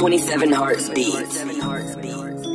27 Hearts Beats.